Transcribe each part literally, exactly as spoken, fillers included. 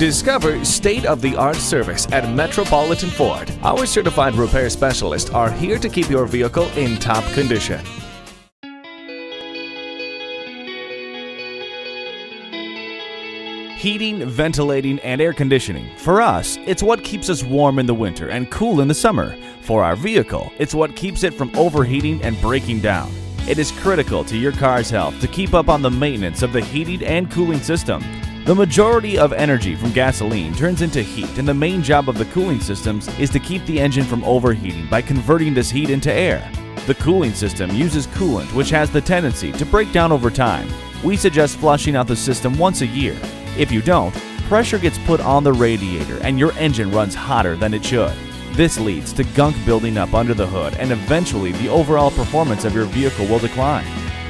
Discover state-of-the-art service at Metropolitan Ford. Our certified repair specialists are here to keep your vehicle in top condition. Heating, ventilating, and air conditioning. For us, it's what keeps us warm in the winter and cool in the summer. For our vehicle, it's what keeps it from overheating and breaking down. It is critical to your car's health to keep up on the maintenance of the heating and cooling system. The majority of energy from gasoline turns into heat, and the main job of the cooling systems is to keep the engine from overheating by converting this heat into air. The cooling system uses coolant, which has the tendency to break down over time. We suggest flushing out the system once a year. If you don't, pressure gets put on the radiator and your engine runs hotter than it should. This leads to gunk building up under the hood, and eventually the overall performance of your vehicle will decline.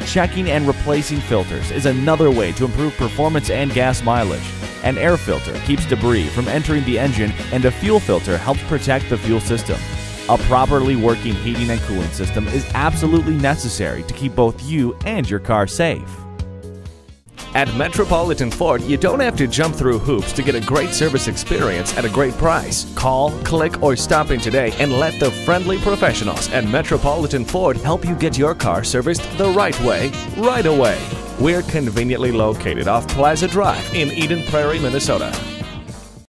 Checking and replacing filters is another way to improve performance and gas mileage. An air filter keeps debris from entering the engine, and a fuel filter helps protect the fuel system. A properly working heating and cooling system is absolutely necessary to keep both you and your car safe. At Metropolitan Ford, you don't have to jump through hoops to get a great service experience at a great price. Call, click, or stop in today and let the friendly professionals at Metropolitan Ford help you get your car serviced the right way, right away. We're conveniently located off Plaza Drive in Eden Prairie, Minnesota.